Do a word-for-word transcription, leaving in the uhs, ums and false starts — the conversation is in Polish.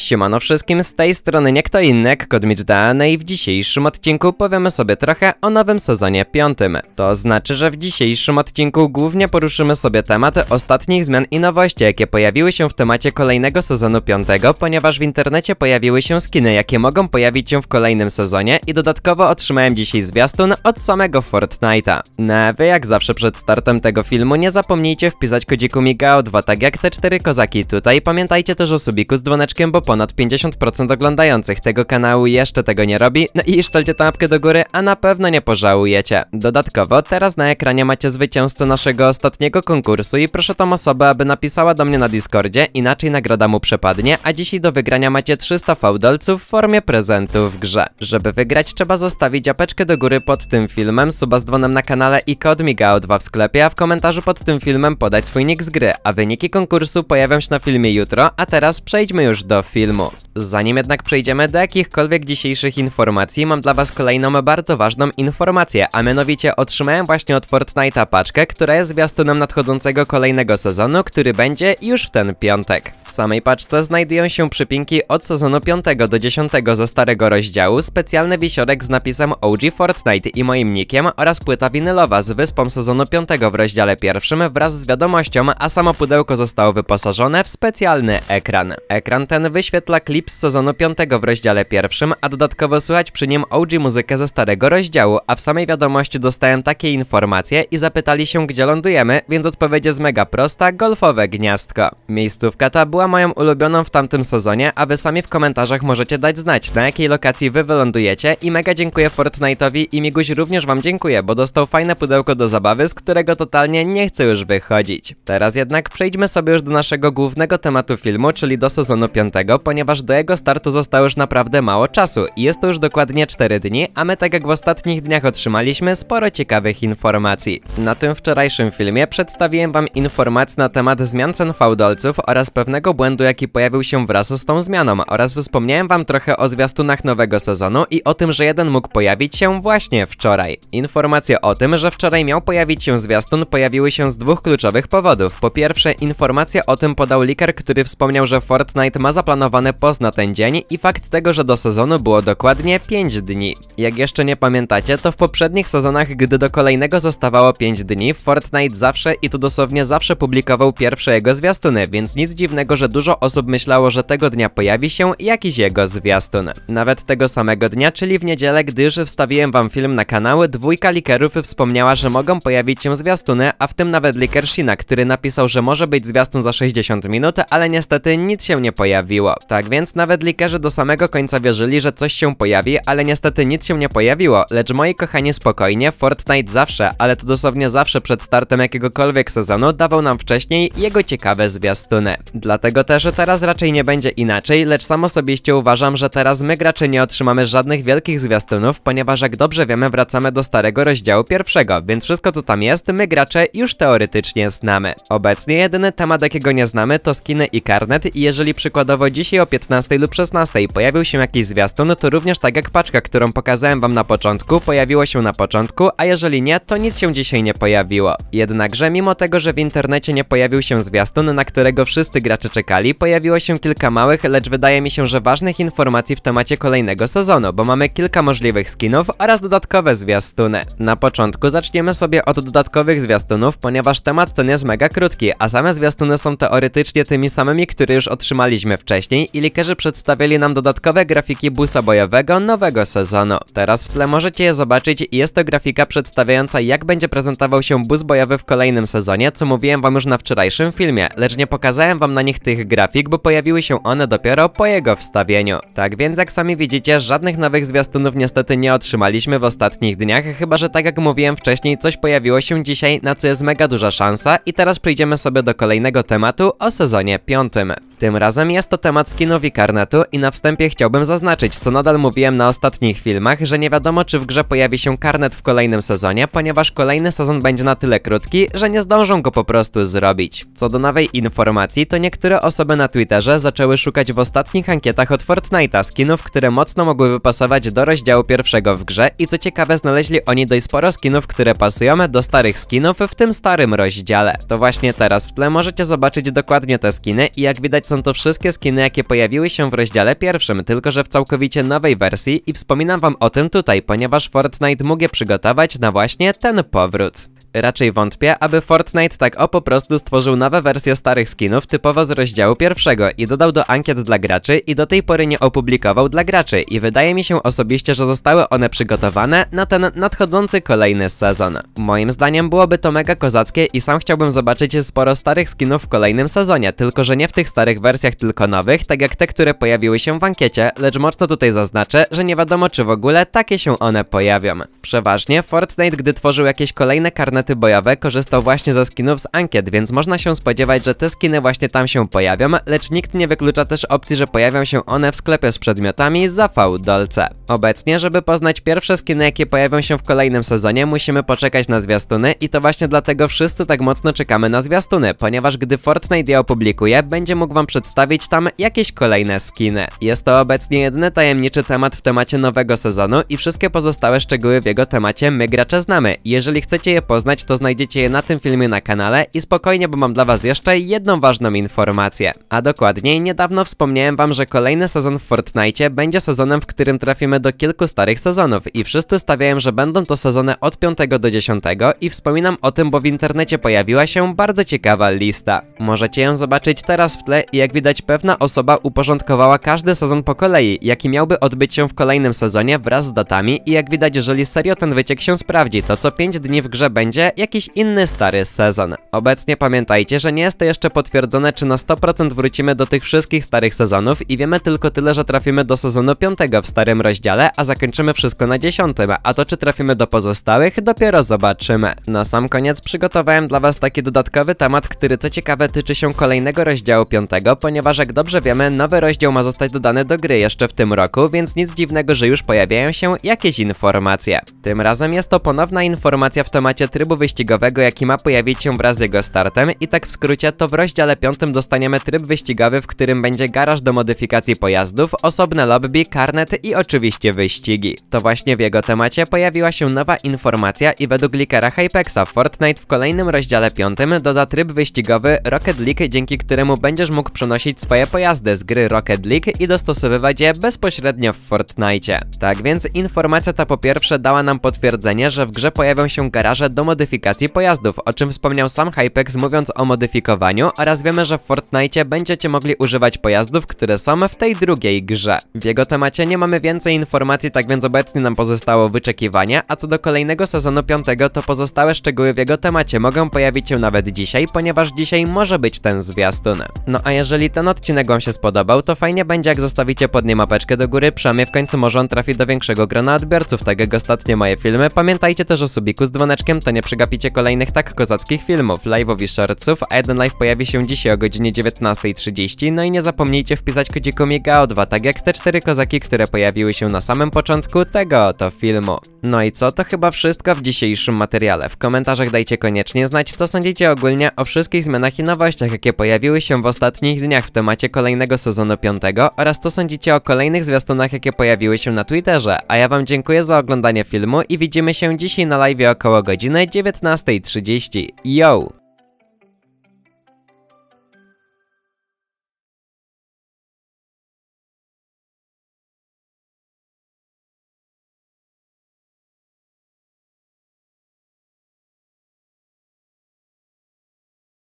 Siemano wszystkim, z tej strony nie kto inny jak Miigao i w dzisiejszym odcinku powiemy sobie trochę o nowym sezonie piątym. To znaczy, że w dzisiejszym odcinku głównie poruszymy sobie tematy ostatnich zmian i nowości, jakie pojawiły się w temacie kolejnego sezonu piątego, ponieważ w internecie pojawiły się skiny, jakie mogą pojawić się w kolejnym sezonie i dodatkowo otrzymałem dzisiaj zwiastun od samego Fortnite'a. No a wy jak zawsze przed startem tego filmu nie zapomnijcie wpisać kodziku Migao dwa, tak jak te cztery kozaki tutaj. Pamiętajcie też o subiku z dzwoneczkiem, bo ponad pięćdziesiąt procent oglądających tego kanału jeszcze tego nie robi, no i szczelcie tę łapkę do góry, a na pewno nie pożałujecie. Dodatkowo teraz na ekranie macie zwycięzcę naszego ostatniego konkursu i proszę tą osobę, aby napisała do mnie na Discordzie, inaczej nagroda mu przepadnie, a dzisiaj do wygrania macie trzysta fałdolców w formie prezentu w grze. Żeby wygrać, trzeba zostawić łapeczkę do góry pod tym filmem, suba z dzwonem na kanale i kod Miigao dwa w sklepie, a w komentarzu pod tym filmem podać swój nick z gry, a wyniki konkursu pojawią się na filmie jutro, a teraz przejdźmy już do filmu. filmu. Zanim jednak przejdziemy do jakichkolwiek dzisiejszych informacji, mam dla was kolejną bardzo ważną informację, a mianowicie otrzymałem właśnie od Fortnite'a paczkę, która jest zwiastunem nadchodzącego kolejnego sezonu, który będzie już w ten piątek. W samej paczce znajdują się przypinki od sezonu piątego do dziesiątego ze starego rozdziału, specjalny wisiorek z napisem O G Fortnite i moim nickiem oraz płyta winylowa z wyspą sezonu piątego w rozdziale pierwszym wraz z wiadomością, a samo pudełko zostało wyposażone w specjalny ekran. Ekran ten wyświetla klip z sezonu piątego w rozdziale pierwszym, a dodatkowo słychać przy nim O G muzykę ze starego rozdziału, a w samej wiadomości dostałem takie informacje i zapytali się, gdzie lądujemy, więc odpowiedź jest mega prosta, golfowe gniazdko. Miejscówka ta była moją ulubioną w tamtym sezonie, a wy sami w komentarzach możecie dać znać, na jakiej lokacji wy wylądujecie i mega dziękuję Fortnite'owi i Miguś również wam dziękuję, bo dostał fajne pudełko do zabawy, z którego totalnie nie chcę już wychodzić. Teraz jednak przejdźmy sobie już do naszego głównego tematu filmu, czyli do sezonu piątego, ponieważ do jego startu zostało już naprawdę mało czasu i jest to już dokładnie cztery dni, a my tak jak w ostatnich dniach otrzymaliśmy sporo ciekawych informacji. Na tym wczorajszym filmie przedstawiłem wam informacje na temat zmian cen fałdolców oraz pewnego błędu, jaki pojawił się wraz z tą zmianą, oraz wspomniałem wam trochę o zwiastunach nowego sezonu i o tym, że jeden mógł pojawić się właśnie wczoraj. Informacje o tym, że wczoraj miał pojawić się zwiastun, pojawiły się z dwóch kluczowych powodów. Po pierwsze, informację o tym podał liker, który wspomniał, że Fortnite ma zaplanowane post na ten dzień i fakt tego, że do sezonu było dokładnie pięć dni. Jak jeszcze nie pamiętacie, to w poprzednich sezonach, gdy do kolejnego zostawało pięć dni, Fortnite zawsze i to dosłownie zawsze publikował pierwsze jego zwiastuny, więc nic dziwnego, że dużo osób myślało, że tego dnia pojawi się jakiś jego zwiastun. Nawet tego samego dnia, czyli w niedzielę, gdy już wstawiłem wam film na kanały, dwójka likerów wspomniała, że mogą pojawić się zwiastuny, a w tym nawet liker Shina, który napisał, że może być zwiastun za sześćdziesiąt minut, ale niestety nic się nie pojawiło. Tak więc nawet likerzy do samego końca wierzyli, że coś się pojawi, ale niestety nic się nie pojawiło, lecz moi kochani spokojnie, Fortnite zawsze, ale to dosłownie zawsze przed startem jakiegokolwiek sezonu dawał nam wcześniej jego ciekawe zwiastuny. Dlatego też teraz raczej nie będzie inaczej, lecz sam osobiście uważam, że teraz my gracze nie otrzymamy żadnych wielkich zwiastunów, ponieważ jak dobrze wiemy, wracamy do starego rozdziału pierwszego, więc wszystko co tam jest, my gracze już teoretycznie znamy. Obecnie jedyny temat, jakiego nie znamy, to skiny i karnet i jeżeli przykładowo dzisiaj o piętnastej lub szesnastej pojawił się jakiś zwiastun, to również tak jak paczka, którą pokazałem wam na początku, pojawiło się na początku, a jeżeli nie, to nic się dzisiaj nie pojawiło. Jednakże mimo tego, że w internecie nie pojawił się zwiastun, na którego wszyscy gracze czekali, pojawiło się kilka małych, lecz wydaje mi się, że ważnych informacji w temacie kolejnego sezonu, bo mamy kilka możliwych skinów oraz dodatkowe zwiastuny. Na początku zaczniemy sobie od dodatkowych zwiastunów, ponieważ temat ten jest mega krótki, a same zwiastuny są teoretycznie tymi samymi, które już otrzymaliśmy wcześniej i likerzy przedstawili nam dodatkowe grafiki busa bojowego nowego sezonu. Teraz w tle możecie je zobaczyć i jest to grafika przedstawiająca, jak będzie prezentował się bus bojowy w kolejnym sezonie, co mówiłem wam już na wczorajszym filmie, lecz nie pokazałem wam na nich tych grafik, bo pojawiły się one dopiero po jego wstawieniu. Tak więc jak sami widzicie, żadnych nowych zwiastunów niestety nie otrzymaliśmy w ostatnich dniach, chyba że tak jak mówiłem wcześniej, coś pojawiło się dzisiaj, na co jest mega duża szansa i teraz przejdziemy sobie do kolejnego tematu o sezonie piątym. Tym razem jest to temat skinów i karnetu i na wstępie chciałbym zaznaczyć, co nadal mówiłem na ostatnich filmach, że nie wiadomo czy w grze pojawi się karnet w kolejnym sezonie, ponieważ kolejny sezon będzie na tyle krótki, że nie zdążą go po prostu zrobić. Co do nowej informacji, to niektóre osoby na Twitterze zaczęły szukać w ostatnich ankietach od Fortnite'a skinów, które mocno mogłyby pasować do rozdziału pierwszego w grze i co ciekawe znaleźli oni dość sporo skinów, które pasują do starych skinów w tym starym rozdziale. To właśnie teraz w tle możecie zobaczyć dokładnie te skiny i jak widać są to wszystkie skiny, jakie pojawiły się w rozdziale pierwszym, tylko że w całkowicie nowej wersji, i wspominam wam o tym tutaj, ponieważ Fortnite mógł je przygotować na właśnie ten powrót. Raczej wątpię, aby Fortnite tak o po prostu stworzył nowe wersje starych skinów typowo z rozdziału pierwszego i dodał do ankiet dla graczy i do tej pory nie opublikował dla graczy, i wydaje mi się osobiście, że zostały one przygotowane na ten nadchodzący kolejny sezon. Moim zdaniem byłoby to mega kozackie i sam chciałbym zobaczyć sporo starych skinów w kolejnym sezonie, tylko że nie w tych starych wersjach, tylko nowych, tak jak te, które pojawiły się w ankiecie, lecz mocno tutaj zaznaczę, że nie wiadomo, czy w ogóle takie się one pojawią. Przeważnie Fortnite, gdy tworzył jakieś kolejne karnety bojowe, korzystał właśnie ze skinów z ankiet, więc można się spodziewać, że te skiny właśnie tam się pojawią, lecz nikt nie wyklucza też opcji, że pojawią się one w sklepie z przedmiotami za V-dolce. Obecnie, żeby poznać pierwsze skiny, jakie pojawią się w kolejnym sezonie, musimy poczekać na zwiastuny, i to właśnie dlatego wszyscy tak mocno czekamy na zwiastuny, ponieważ gdy Fortnite je opublikuje, będzie mógł wam przedstawić tam jakieś kolejne skiny. Jest to obecnie jedyny tajemniczy temat w temacie nowego sezonu i wszystkie pozostałe szczegóły w jego temacie my gracze znamy. Jeżeli chcecie je poznać, to znajdziecie je na tym filmie na kanale i spokojnie, bo mam dla was jeszcze jedną ważną informację. A dokładniej, niedawno wspomniałem wam, że kolejny sezon w Fortnite będzie sezonem, w którym trafimy do kilku starych sezonów, i wszyscy stawiają, że będą to sezony od piątego do dziesiątego, i wspominam o tym, bo w internecie pojawiła się bardzo ciekawa lista. Możecie ją zobaczyć teraz w tle i jak widać, pewna osoba uporządkowała każdy sezon po kolei, jaki miałby odbyć się w kolejnym sezonie wraz z datami, i jak widać, jeżeli serio ten wyciek się sprawdzi, to co pięć dni w grze będzie jakiś inny stary sezon. Obecnie pamiętajcie, że nie jest to jeszcze potwierdzone, czy na sto procent wrócimy do tych wszystkich starych sezonów, i wiemy tylko tyle, że trafimy do sezonu piątego w starym rozdziale, a zakończymy wszystko na dziesiątym, a to czy trafimy do pozostałych, dopiero zobaczymy. Na sam koniec przygotowałem dla was taki dodatkowy temat, który co ciekawe tyczy się kolejnego rozdziału piątego, ponieważ jak dobrze wiemy, nowy rozdział ma zostać dodany do gry jeszcze w tym roku, więc nic dziwnego, że już pojawiają się jakieś informacje. Tym razem jest to ponowna informacja w temacie trybu wyścigowego, jaki ma pojawić się wraz z jego startem, i tak w skrócie to w rozdziale piątym dostaniemy tryb wyścigowy, w którym będzie garaż do modyfikacji pojazdów, osobne lobby, karnet i oczywiście wyścigi. To właśnie w jego temacie pojawiła się nowa informacja, i według leakera Hypexa Fortnite w kolejnym rozdziale piątym doda tryb wyścigowy Rocket League, dzięki któremu będziesz mógł przenosić swoje pojazdy z gry Rocket League i dostosowywać je bezpośrednio w Fortnite. Tak więc informacja ta po pierwsze dała nam potwierdzenie, że w grze pojawią się garaże do modyfikacji pojazdów, o czym wspomniał sam Hypex, mówiąc o modyfikowaniu, oraz wiemy, że w Fortnite będziecie mogli używać pojazdów, które są w tej drugiej grze. W jego temacie nie mamy więcej informacji, tak więc obecnie nam pozostało wyczekiwanie, a co do kolejnego sezonu piątego, to pozostałe szczegóły w jego temacie mogą pojawić się nawet dzisiaj, ponieważ dzisiaj może być ten zwiastun. No a jeżeli ten odcinek wam się spodobał, to fajnie będzie, jak zostawicie pod nim łapeczkę do góry, przynajmniej w końcu może on trafi do większego grona odbiorców, tak jak ostatnie moje filmy. Pamiętajcie też o subiku z dzwoneczkiem, to nie przegapicie kolejnych tak kozackich filmów, live'ów i shortsów, a jeden live pojawi się dzisiaj o godzinie dziewiętnastej trzydzieści, no i nie zapomnijcie wpisać kodziku Migao dwa, tak jak te cztery kozaki, które pojawiły się na samym początku tego oto filmu. No i co, to chyba wszystko w dzisiejszym materiale. W komentarzach dajcie koniecznie znać, co sądzicie ogólnie o wszystkich zmianach i nowościach, jakie pojawiły się w ostatnich dniach w temacie kolejnego sezonu piątego, oraz co sądzicie o kolejnych zwiastunach, jakie pojawiły się na Twitterze, a ja wam dziękuję za oglądanie filmu i widzimy się dzisiaj na live'ie około godziny dziewiętnastej trzydzieści. Yo!